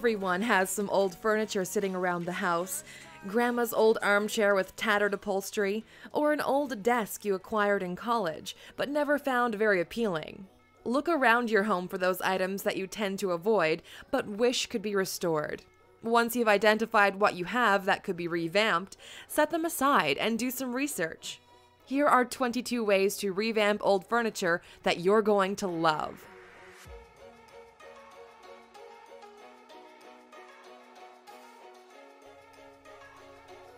Everyone has some old furniture sitting around the house. Grandma's old armchair with tattered upholstery, or an old desk you acquired in college, but never found very appealing. Look around your home for those items that you tend to avoid, but wish could be restored. Once you've identified what you have that could be revamped, set them aside and do some research. Here are 22 ways to revamp old furniture that you're going to love.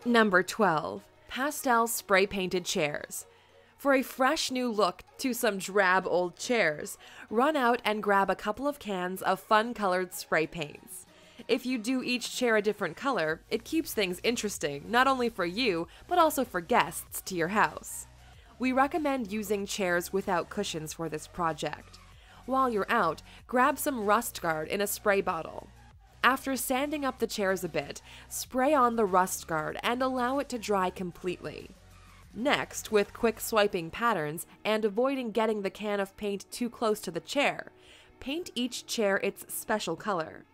Number 12. Pastel spray-painted chairs. For a fresh new look to some drab old chairs, run out and grab a couple of cans of fun-colored spray paints. If you do each chair a different color, it keeps things interesting, not only for you, but also for guests to your house. We recommend using chairs without cushions for this project. While you're out, grab some rust guard in a spray bottle. After sanding up the chairs a bit, spray on the rust guard and allow it to dry completely. Next, with quick swiping patterns and avoiding getting the can of paint too close to the chair, paint each chair its special color.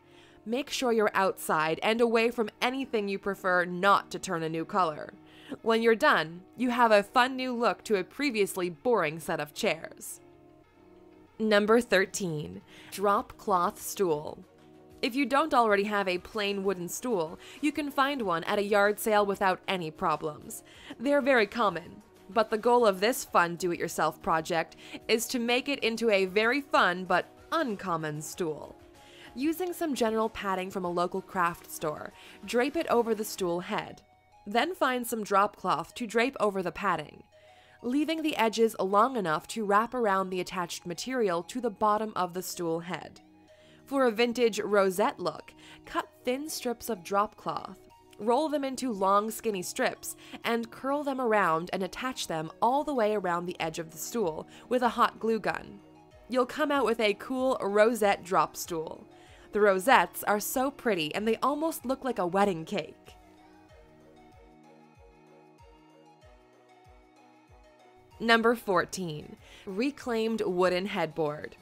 Make sure you're outside and away from anything you prefer not to turn a new color. When you're done, you have a fun new look to a previously boring set of chairs. Number 13. Drop cloth stool. If you don't already have a plain wooden stool, you can find one at a yard sale without any problems. They're very common, but the goal of this fun do-it-yourself project is to make it into a very fun but uncommon stool. Using some general padding from a local craft store, drape it over the stool head. Then find some drop cloth to drape over the padding, leaving the edges long enough to wrap around the attached material to the bottom of the stool head. For a vintage rosette look, cut thin strips of drop cloth, roll them into long skinny strips, and curl them around and attach them all the way around the edge of the stool with a hot glue gun. You'll come out with a cool rosette drop stool. The rosettes are so pretty and they almost look like a wedding cake. Number 14. Reclaimed wooden headboard.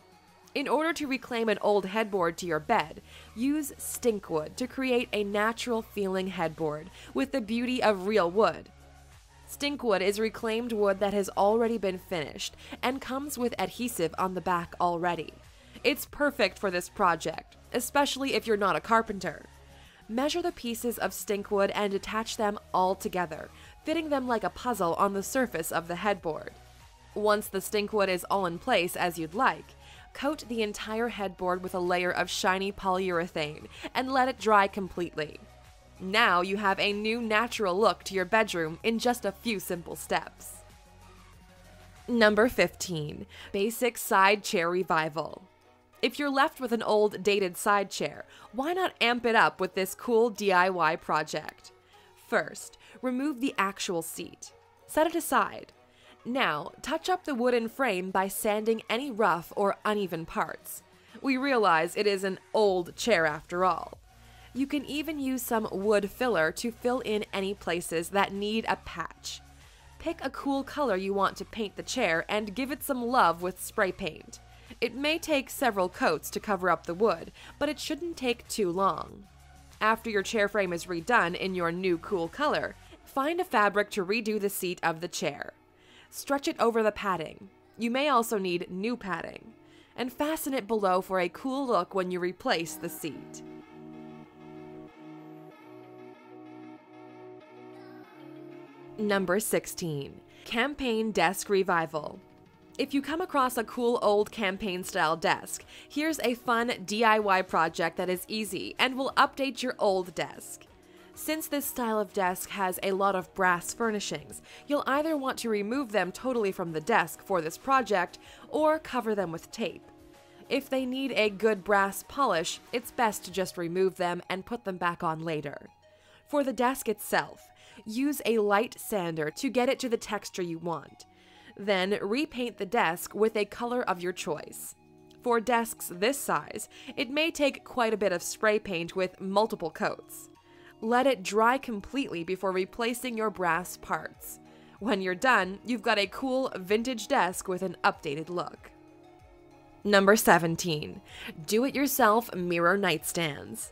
In order to reclaim an old headboard to your bed, use Stikwood to create a natural-feeling headboard with the beauty of real wood. Stikwood is reclaimed wood that has already been finished and comes with adhesive on the back already. It's perfect for this project, especially if you're not a carpenter. Measure the pieces of Stikwood and attach them all together, fitting them like a puzzle on the surface of the headboard. Once the Stikwood is all in place as you'd like, coat the entire headboard with a layer of shiny polyurethane and let it dry completely. Now you have a new natural look to your bedroom in just a few simple steps. Number 15. Basic side chair revival. If you're left with an old dated side chair, why not amp it up with this cool DIY project? First, remove the actual seat. Set it aside. Now, touch up the wooden frame by sanding any rough or uneven parts. We realize it is an old chair after all. You can even use some wood filler to fill in any places that need a patch. Pick a cool color you want to paint the chair and give it some love with spray paint. It may take several coats to cover up the wood, but it shouldn't take too long. After your chair frame is redone in your new cool color, find a fabric to redo the seat of the chair. Stretch it over the padding. You may also need new padding. And fasten it below for a cool look when you replace the seat. Number 16. Campaign desk revival. If you come across a cool old campaign-style desk, here's a fun DIY project that is easy and will update your old desk. Since this style of desk has a lot of brass furnishings, you'll either want to remove them totally from the desk for this project or cover them with tape. If they need a good brass polish, it's best to just remove them and put them back on later. For the desk itself, use a light sander to get it to the texture you want. Then repaint the desk with a color of your choice. For desks this size, it may take quite a bit of spray paint with multiple coats. Let it dry completely before replacing your brass parts. When you're done, you've got a cool vintage desk with an updated look. Number 17. Do-it-yourself mirror nightstands.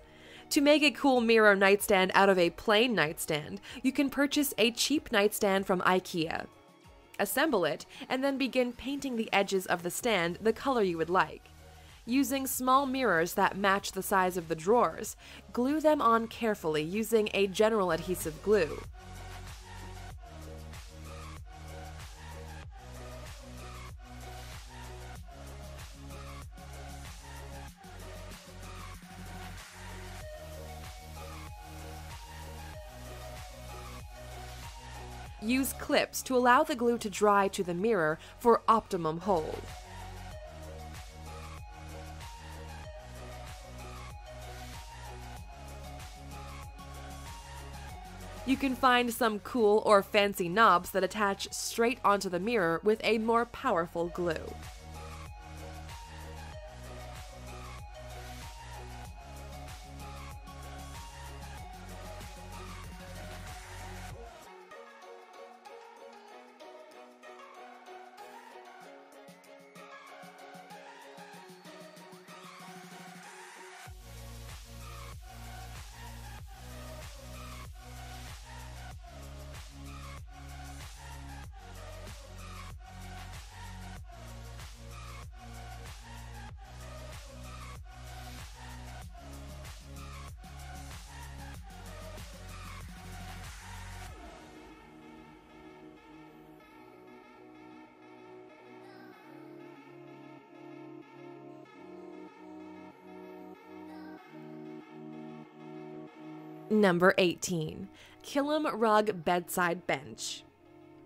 To make a cool mirror nightstand out of a plain nightstand, you can purchase a cheap nightstand from IKEA. Assemble it, and then begin painting the edges of the stand the color you would like. Using small mirrors that match the size of the drawers, glue them on carefully using a general adhesive glue. Use clips to allow the glue to dry to the mirror for optimum hold. You can find some cool or fancy knobs that attach straight onto the mirror with a more powerful glue. Number 18. Kilim Rug Bedside Bench.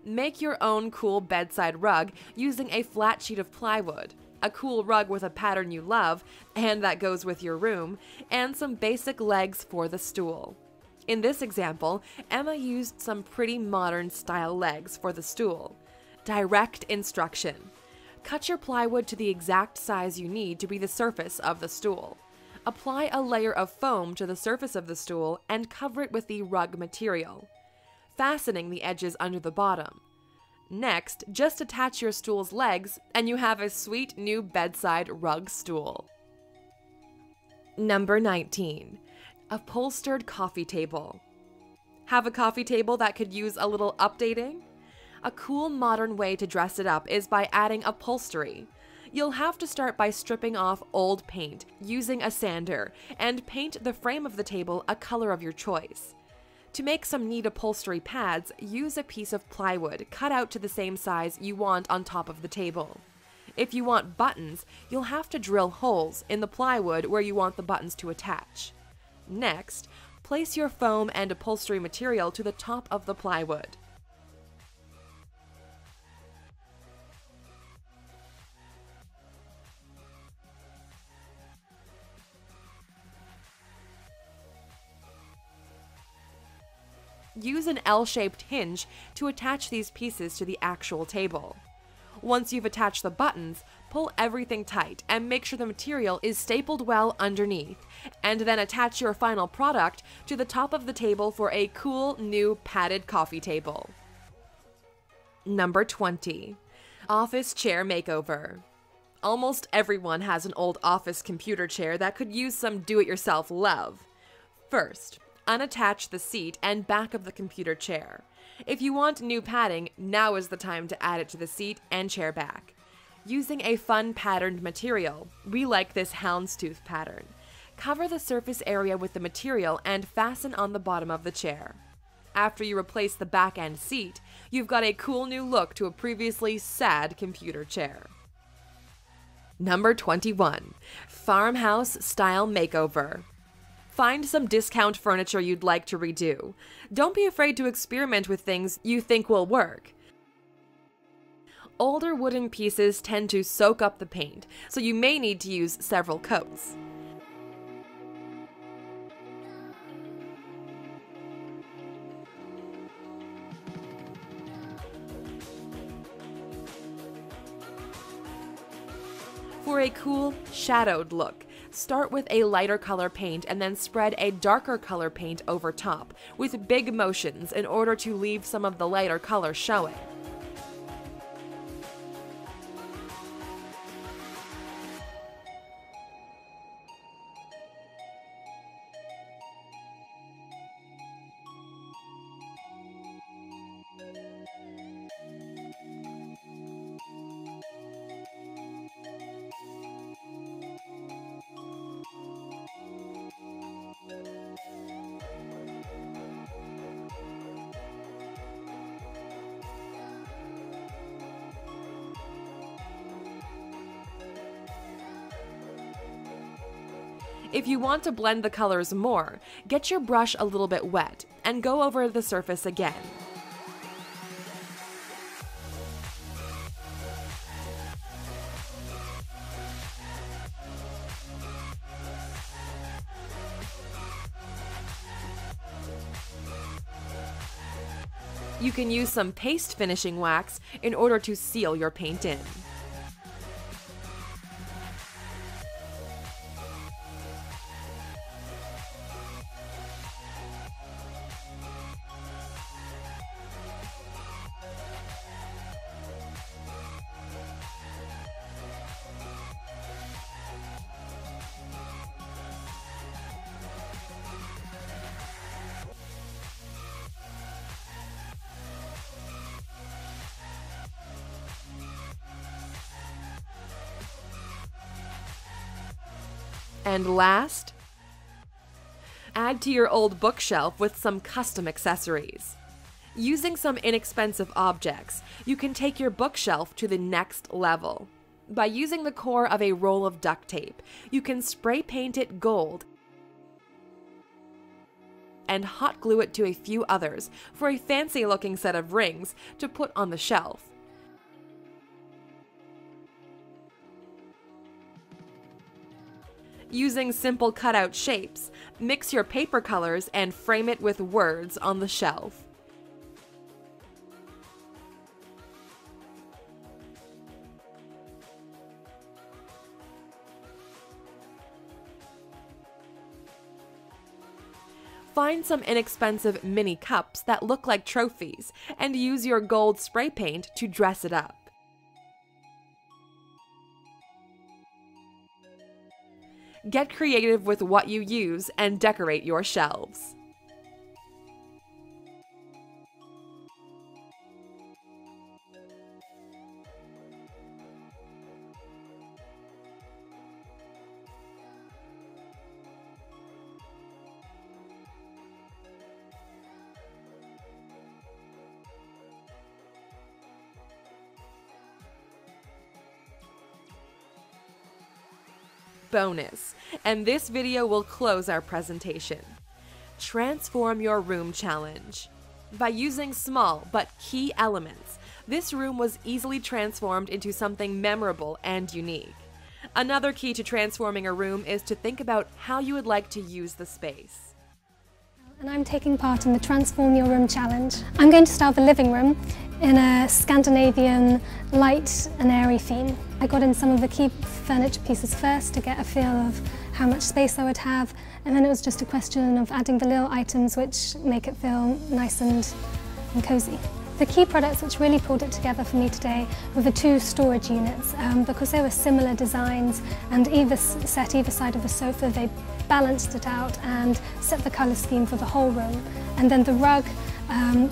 Make your own cool bedside rug using a flat sheet of plywood, a cool rug with a pattern you love and that goes with your room, and some basic legs for the stool. In this example, Emma used some pretty modern style legs for the stool. Direct instruction. Cut your plywood to the exact size you need to be the surface of the stool. Apply a layer of foam to the surface of the stool and cover it with the rug material, fastening the edges under the bottom. Next, just attach your stool's legs and you have a sweet new bedside rug stool. Number 19. Upholstered coffee table. Have a coffee table that could use a little updating? A cool modern way to dress it up is by adding upholstery. You'll have to start by stripping off old paint using a sander and paint the frame of the table a color of your choice. To make some neat upholstery pads, use a piece of plywood cut out to the same size you want on top of the table. If you want buttons, you'll have to drill holes in the plywood where you want the buttons to attach. Next, place your foam and upholstery material to the top of the plywood. Use an L-shaped hinge to attach these pieces to the actual table. Once you've attached the buttons, pull everything tight and make sure the material is stapled well underneath, and then attach your final product to the top of the table for a cool new padded coffee table. Number 20. Office Chair Makeover. Almost everyone has an old office computer chair that could use some do-it-yourself love. First, unattach the seat and back of the computer chair. If you want new padding, now is the time to add it to the seat and chair back. Using a fun patterned material, we like this houndstooth pattern, cover the surface area with the material and fasten on the bottom of the chair. After you replace the back and seat, you've got a cool new look to a previously sad computer chair. Number 21. Farmhouse Style Makeover. Find some discount furniture you'd like to redo. Don't be afraid to experiment with things you think will work. Older wooden pieces tend to soak up the paint, so you may need to use several coats. For a cool, shadowed look, start with a lighter color paint and then spread a darker color paint over top with big motions in order to leave some of the lighter color showing. If you want to blend the colors more, get your brush a little bit wet and go over the surface again. You can use some paste finishing wax in order to seal your paint in. And last, add to your old bookshelf with some custom accessories. Using some inexpensive objects, you can take your bookshelf to the next level. By using the core of a roll of duct tape, you can spray paint it gold and hot glue it to a few others for a fancy looking set of rings to put on the shelf. Using simple cutout shapes, mix your paper colors and frame it with words on the shelf. Find some inexpensive mini cups that look like trophies and use your gold spray paint to dress it up. Get creative with what you use and decorate your shelves. Bonus, and this video will close our presentation. Transform your room challenge. By using small but key elements, this room was easily transformed into something memorable and unique. Another key to transforming a room is to think about how you would like to use the space. And I'm taking part in the Transform Your Room challenge. I'm going to start the living room in a Scandinavian light and airy theme. I got in some of the key furniture pieces first to get a feel of how much space I would have, and then it was just a question of adding the little items which make it feel nice and cosy. The key products which really pulled it together for me today were the two storage units because they were similar designs and either side of the sofa they balanced it out and set the colour scheme for the whole room. And then the rug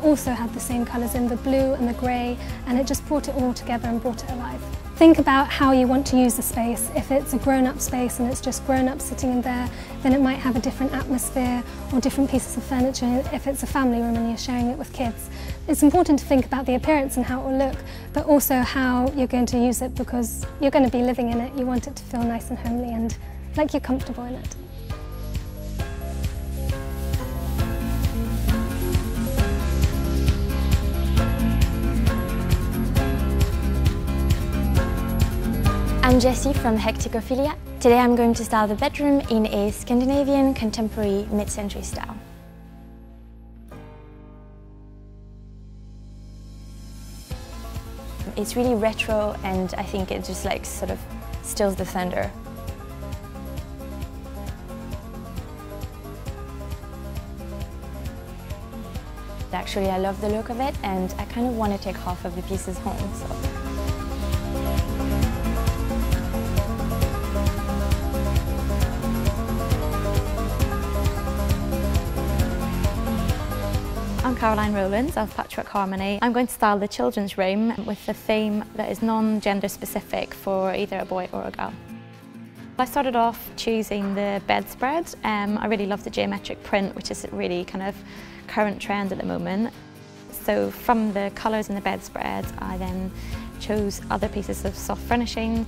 also had the same colours in the blue and the grey, and it just brought it all together and brought it alive. Think about how you want to use the space. If it's a grown-up space and it's just grown-ups sitting in there, then it might have a different atmosphere or different pieces of furniture if it's a family room and you're sharing it with kids. It's important to think about the appearance and how it will look, but also how you're going to use it because you're going to be living in it. You want it to feel nice and homely and like you're comfortable in it. I'm Jessie from Hecticophilia. Today I'm going to style the bedroom in a Scandinavian contemporary mid-century style. It's really retro and I think it just like sort of steals the thunder. Actually I love the look of it and I kind of want to take half of the pieces home. I'm Caroline Rowlands of Patchwork Harmony. I'm going to style the children's room with a theme that is non-gender specific for either a boy or a girl. I started off choosing the bedspread. I really love the geometric print, which is really kind of current trend at the moment. So from the colours in the bedspread, I then chose other pieces of soft furnishing.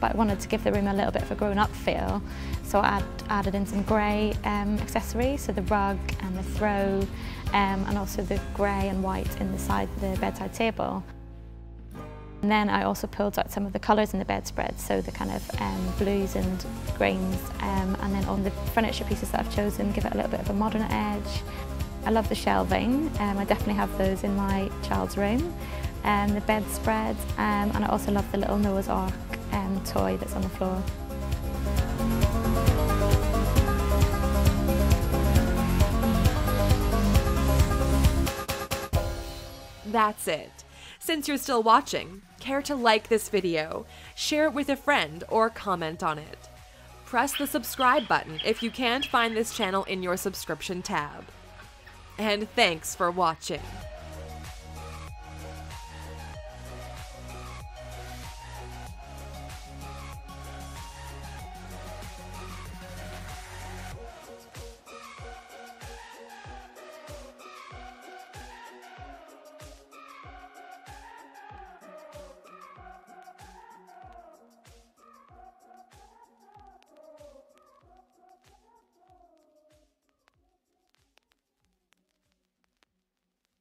but I wanted to give the room a little bit of a grown-up feel. So I added in some grey accessories, so the rug and the throw, and also the grey and white in the bedside table. And then I also pulled out some of the colours in the bedspread, so the kind of blues and greens, and then on the furniture pieces that I've chosen, give it a little bit of a modern edge. I love the shelving, I definitely have those in my child's room, the bedspread, and I also love the little Noah's Ark toy that's on the floor. That's it. Since you're still watching, care to like this video, share it with a friend, or comment on it. Press the subscribe button if you can't find this channel in your subscription tab. And thanks for watching.